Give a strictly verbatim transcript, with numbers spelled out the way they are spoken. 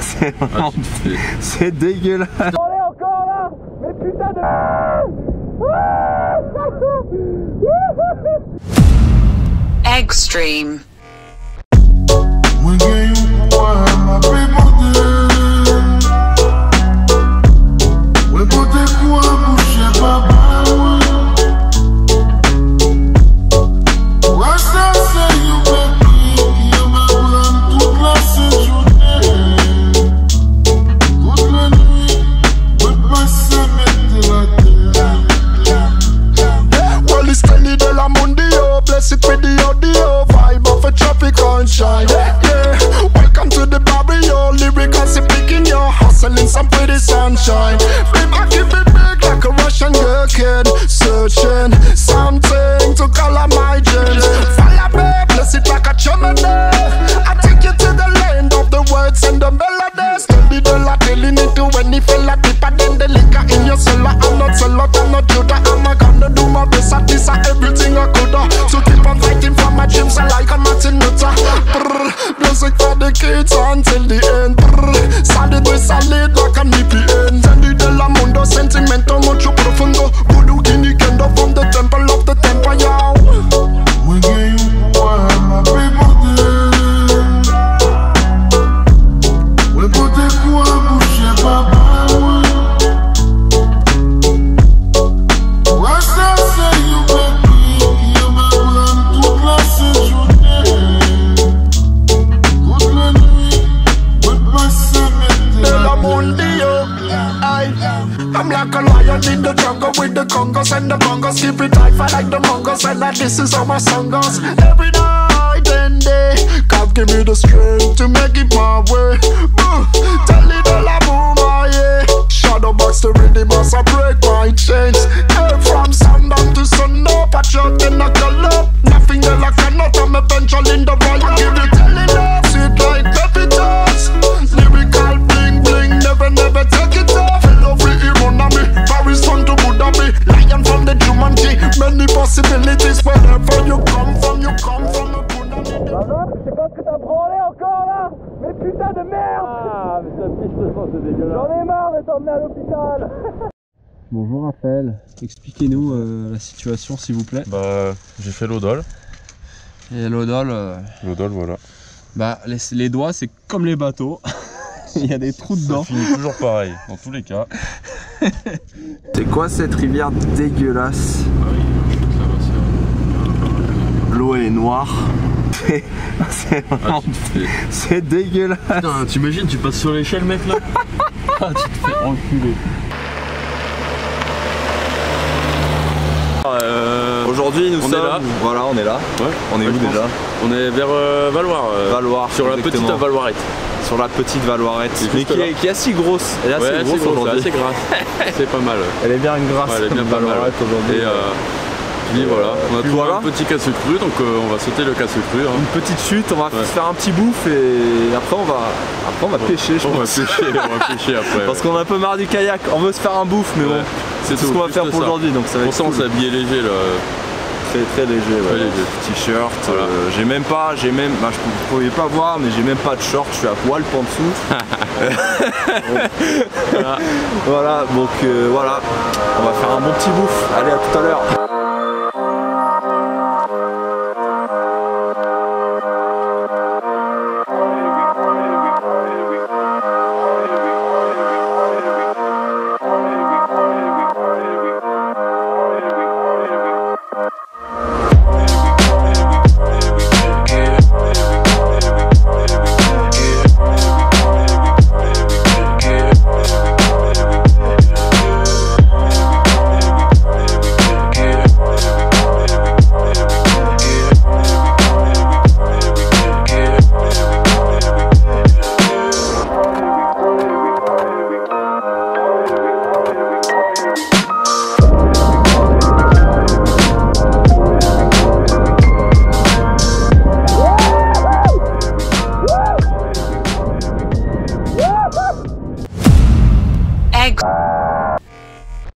c'est vraiment... Ah, c'est dégueulasse. On est encore là. Mais putain de... Ah, EggStream. Until the end, solid with solid like an E P N. Sending the la mundo sentimental, mucho profundo. Voodoo guinea candle from the temple of the temple, y'all. We gave you what my people did. We put it for a bush and papa. What's that say you make me? You make one, two glasses, you did. I'm like a lion in the jungle with the congos and the bongos. Keep it tight, fight like the mongos, and like this is all my song goes. Every night and day, God give me the strength to make it my way. Boo, tell it all I move my head. Shadowbox the rhythm as I break my chains. Hey, from sundown to sunup, I shot and I call up. Nothing that I cannot, I'm eventually in the royal. I give it all in love, sweet like baby tots. Lyrical bling bling, never never take it off. Paris from to Buddha, lion from the Jumanji. Many possibilities wherever you come from, you come from a Buddha. Je sais pas ce que t'as branlé encore là. Mais putain de merde. Ah mais ça piche de sang, c'est dégueulasse. J'en ai marre de t'emmener à l'hôpital. Bonjour Raphaël, expliquez-nous euh, la situation s'il vous plaît. Bah j'ai fait l'Eau d'Olle. Et l'Eau d'Olle euh... L'Eau d'Olle voilà. Bah les, les doigts c'est comme les bateaux. Il y a des trous dedans. Ça finit toujours pareil, dans tous les cas. C'est quoi cette rivière dégueulasse? L'eau est noire. C'est vraiment... Ah, c'est dégueulasse. Putain, t'imagines, tu passes sur l'échelle mec là. Ah, tu te fais enculer. Euh, Aujourd'hui nous on sommes... est là. Voilà, on est là. Ouais. On est ouais, où déjà? On est vers euh, Valloire. Euh, Valloire. Sur exactement. La petite Valloirette. Sur la petite Valloirette, mais qui est, qui est assez grosse. Elle est assez ouais, grosse, grosse aujourd'hui. C'est pas mal. Elle est bien grasse. Ouais, elle est bien pas mal. Et euh, puis euh, voilà, on a toujours voilà. un petit casse cru, donc euh, on va sauter le casse cru. Hein. Une petite chute, on va ouais. se faire un petit bouffe et après on va, après on va ouais. pêcher. Je on, pense. Va pêcher on va pêcher, après. Parce ouais. qu'on a un peu marre du kayak. On veut se faire un bouffe, mais ouais. bon, c'est tout ce qu'on va faire pour aujourd'hui. Donc ça va. Pour ça, on s'est habillé léger là. Très léger, ouais. léger. T-shirt, voilà. euh, j'ai même pas, j'ai même, bah, je ne pouvais pas voir, mais j'ai même pas de short, je suis à poil en dessous. Voilà. Voilà, donc euh, voilà, on va faire un bon petit bouffe, allez à tout à l'heure.